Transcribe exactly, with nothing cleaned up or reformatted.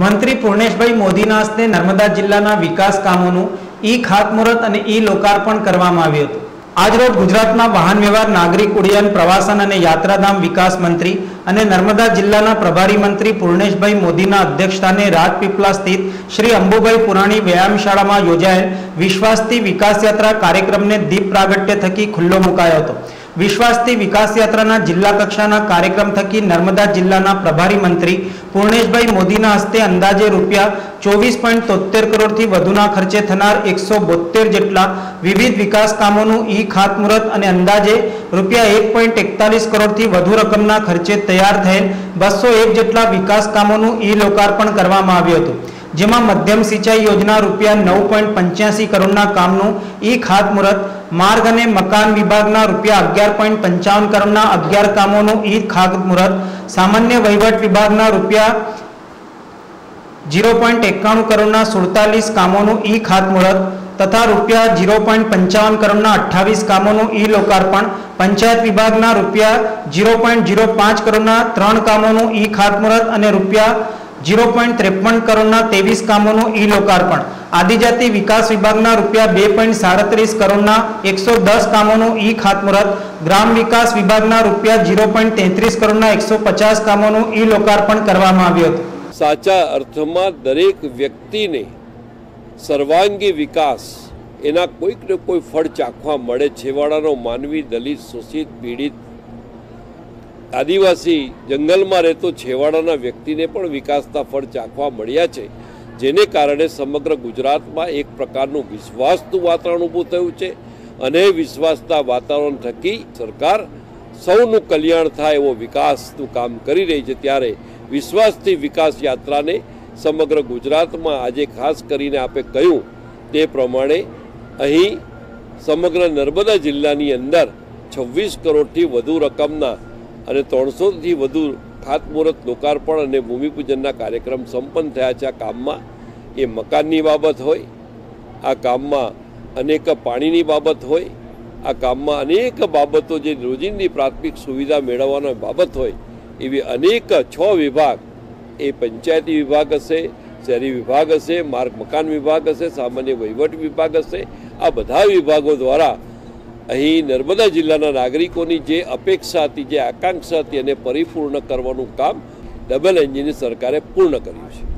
मंत्री पूर्णेशभाई मोदीना हस्ते नर्मदा जिल्लाना विकास कामोनुं ई खातमुहूर्त अने ई लोकार्पण करवामां आव्युं हतुं। आज रोज गुजरातना वाहन व्यवहार, नागरिक उड्डयन, प्रवासन अने यात्राधाम विकास मंत्री अने नर्मदा जिल्लाना प्रभारी मंत्री पूर्णेशभाई मोदीना अध्यक्षस्थाने राजपीपला स्थित श्री अंबुभाई पुराणी व्यायामशाळामां योजायेल विश्वासथी विकास यात्रा कार्यक्रमने दीप प्रागट्य थकी खुल्लो मुकायो हतो। विश्वासथी विकास यात्राना जिल्ला कक्षाना कार्यक्रम थकी नर्मदा जिल्लाना प्रभारी मंत्री पूर्णेशभाई मोदीना हस्ते अंदाजे रूपिया चौवीस पॉइंट तोतेर करोड़ थी वधुना खर्चे थनार एक सौ बोतेर जेटला विविध विकास कामोनु ई खातमुहूर्त अने अंदाजे रूपिया एक पॉइंट एकतालीस करोड़ थी वधु रकमना खर्चे तैयार थयेल बसो एक जेटला विकास कामोनु ई लोकार्पण करवामां आव्युं हतुं। जेमा मध्यम सिंचाई योजना रूपिया नौ पॉइंट पंचासी करोड़ना कामनु ई खातमुहूर्त, मार्ग अने मकान विभागना रूपिया अगियार पॉइंट पंचावन करोड़ना अगियार कामोनु ई खातमुहूर्त, सामान्य वहीवट विभागना रूपिया जीरो पॉइंट एक्काणु करोड़ना सुड़तालीस कामोनु ई खातमुहूर्त तथा रूपिया जीरो पॉइंट पंचावन करोड़ना अठावीस कामोनु ई लोकार्पण, पंचायत विभागना रूपिया जीरो पॉइंट जीरो पांच करोड़ना त्रण कामोनु ई खातमुहूर्त अने रूपिया जीरो पॉइंट त्रेपन करोड़ना तेवीस कामोनु ई लोकार्पण, आदिजाति विकास विभागना रूपिया बे पॉइंट साड़ीस करोड़ना एक सौ दस कामोनु ई खातमुहूर्त, ग्राम विकास विभागना रूपिया जीरो पॉइंट तेतरीस करोड़ना एक सौ पचास कामोनु ई लोकार्पण करवामां आव्युं हतुं। साचा अर्थमां दरेक व्यक्तिने सर्वांगी विकास एना कोईक ने कोई फळ चाखवा मळे। छेवाडानो मानवी दलित, शोषित, पीड़ित, आदिवासी, जंगल में रहते छेवाड़ा व्यक्ति ने पण विकासना फल चाखवा मळ्या छे, जेने कारणे समग्र गुजरात में एक प्रकारनुं विश्वासनुं वातावरण ऊभुं थयुं छे अने विश्वासना वातावरण थकी सरकार सौनुं कल्याण थाय एवो विकासनुं काम करी रही छे। त्यारे विश्वासथी विकास यात्रा ने समग्र गुजरात में आजे खास करीने आपे कह्युं ते प्रमाणे अहीं समग्र नर्मदा जिल्लानी अंदर छवीस करोड़थी वधु रकमना अरे त्रण सौ थी वधु खातमुहूर्त, लोकार्पण और भूमिपूजन कार्यक्रम संपन्न थया छे। आ काम में ए मकाननी बाबत होय, आ काम में अनेक पाणीनी बाबत होय, आ काम में अनेक बाबतों जे रोजिंदी प्राथमिक सुविधा मेळववानी बाबत होय, एवी अनेक छ विभाग ए पंचायती विभाग हशे, शहरी विभाग हशे, मार्ग मकान विभाग हशे, सामान्य वहीवट विभाग हशे। आ बधा विभागों द्वारा अहीं नर्मदा जिल्लाना नागरिकोनी जे अपेक्षा थी, जे आकांक्षा थी अने परिपूर्ण करवानुं काम डबल एंजीनी सरकारे पूर्ण कर्युं छे।